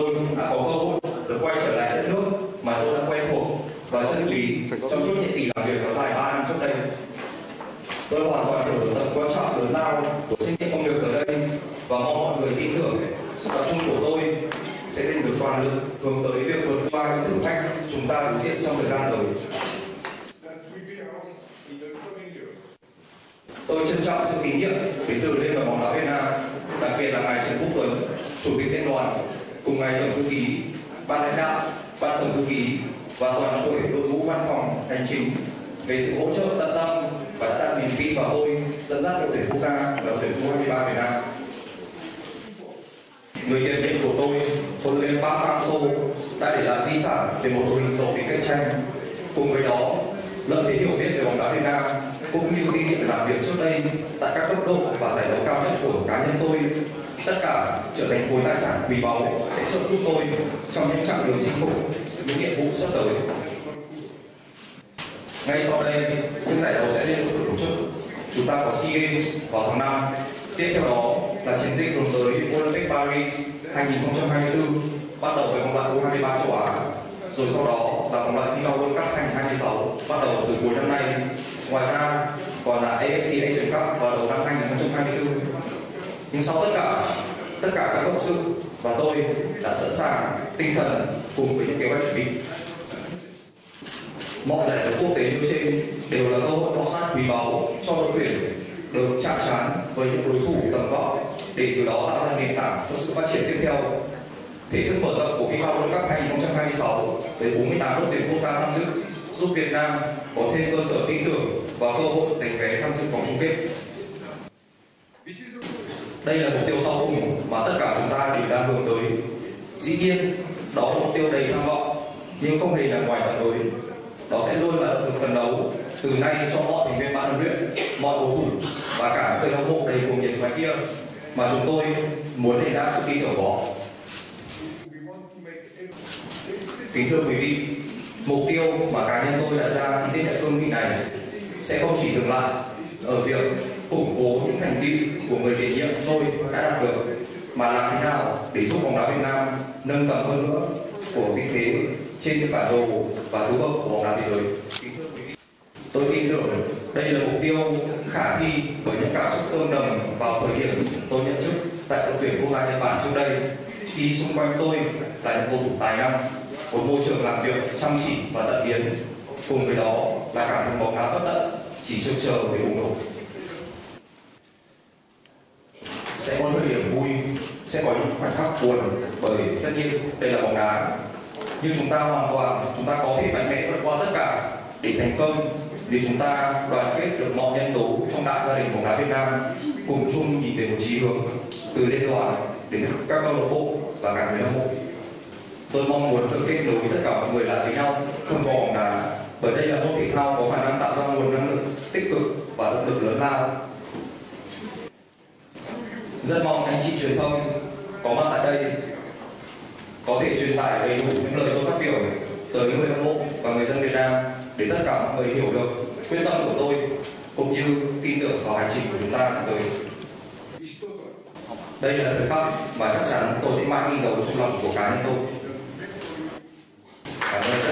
tôi đã có cơ hội được quay trở lại đất nước mà tôi đã quen thuộc và chân lý trong suốt những kỳ làm việc kéo dài 3 năm trước đây. Tôi hoàn toàn hiểu được tầm quan trọng lớn lao của trách nhiệm công việc ở đây và mong mọi người tin tưởng sự tập trung của tôi sẽ dành được toàn lực hướng tới việc vượt qua những thử thách chúng ta đối diện trong thời gian tới. Tôi trân trọng sự tín nhiệm đến từ Liên đoàn bóng đá Việt Nam, đặc biệt là ngài Trần Quốc Tuấn, chủ tịch liên đoàn, cùng ngài tổng thư ký, ban lãnh đạo, ban tổng thư ký và toàn đội ngũ văn phòng hành chính về sự hỗ trợ tận tâm và đã đặt niềm tin vào tôi dẫn dắt đội tuyển quốc gia và đội tuyển U23 Việt Nam. Người tiền nhiệm của tôi, huấn luyện Park Hang Seo, đã để lại di sản về một đội hình giàu tính cạnh tranh. Cùng với đó, lợi thế hiểu biết về bóng đá Việt Nam cũng như kinh nghiệm làm việc trước đây tại các cấp độ và giải đấu cao nhất của cá nhân tôi, tất cả trở thành khối tài sản quý báu sẽ trợ giúp tôi trong những chặng đường chinh phục những nhiệm vụ sắp tới. Ngay sau đây, những giải đấu sẽ liên tục được tổ chức. Chúng ta có SEA Games vào tháng 5. Tiếp theo đó là chiến dịch hướng tới Olympic Paris 2024 bắt đầu với vòng loại U23 châu Á. Rồi sau đó là vòng loại FIFA World Cup 2026 bắt đầu từ cuối năm nay. Ngoài ra còn là AFC Asian Cup vào đầu năm 2024. Nhưng sau tất cả các cộng sự và tôi đã sẵn sàng tinh thần cùng với những kế hoạch chuẩn bị. Mọi giải đấu quốc tế nêu trên đều là cơ hội to sát quý báu cho đội tuyển được chạm trán với những đối thủ tầm võ để từ đó tạo ra nền tảng cho sự phát triển tiếp theo. Thể thức mở rộng của FIFA World Cup 2026 với 48 đội tuyển quốc gia tham dự giúp Việt Nam có thêm cơ sở tin tưởng và cơ hội giành vé tham dự vòng chung kết. Đây là mục tiêu sau cùng mà tất cả chúng ta đều đang hướng tới. Dĩ nhiên, đó là mục tiêu đầy tham vọng, nhưng không hề là ngoài tầm với. Đó sẽ luôn là động lực phấn đấu từ nay cho mọi thành viên ban huấn luyện, mọi cầu thủ và cả những người hâm mộ đầy cuồng nhiệt ngoài kia mà chúng tôi muốn để đáp sự tin tưởng đó. Kính thưa quý vị, mục tiêu mà cá nhân tôi đặt ra khi tiếp nhận cương vị này sẽ không chỉ dừng lại ở việc củng cố những thành tựu của người tiền nhiệm tôi đã đạt được, mà làm thế nào để giúp bóng đá Việt Nam nâng tầm hơn nữa của vị thế trên bản đồ và thứ bậc của bóng đá thế giới. Tôi tin tưởng đây là mục tiêu khả thi bởi những cảm xúc tương đồng vào thời điểm tôi nhận chức tại đội tuyển quốc gia Nhật Bản trước đây, khi xung quanh tôi là những cầu thủ tài năng, một môi trường làm việc chăm chỉ và tận hiến, cùng với đó là cả những bóng đá bất tận chỉ trông chờ để bùng nổ. Sẽ có thời điểm vui, sẽ có những khoảnh khắc buồn, bởi tất nhiên đây là bóng đá. Nhưng chúng ta có thể mạnh mẽ vượt qua tất cả để thành công, vì chúng ta đoàn kết được mọi nhân tố trong đại gia đình bóng đá Việt Nam cùng chung nhìn về một chí hướng từ liên đoàn đến các câu lạc bộ và cả người hâm mộ. Tôi mong muốn được kết nối với tất cả mọi người lại với nhau thông qua bóng đá, bởi đây là môn thể thao có khả năng tạo ra nguồn năng lượng tích cực và động lực lớn lao. Rất mong anh chị truyền thông có mặt tại đây có thể truyền tải đầy đủ những lời tôi phát biểu tới người hâm mộ và người dân Việt Nam để tất cả mọi người hiểu được quyết tâm của tôi cũng như tin tưởng vào hành trình của chúng ta sắp tới. Đây là thời khắc mà chắc chắn tôi sẽ mãi ghi dấu trong lòng của cá nhân tôi. Cảm ơn.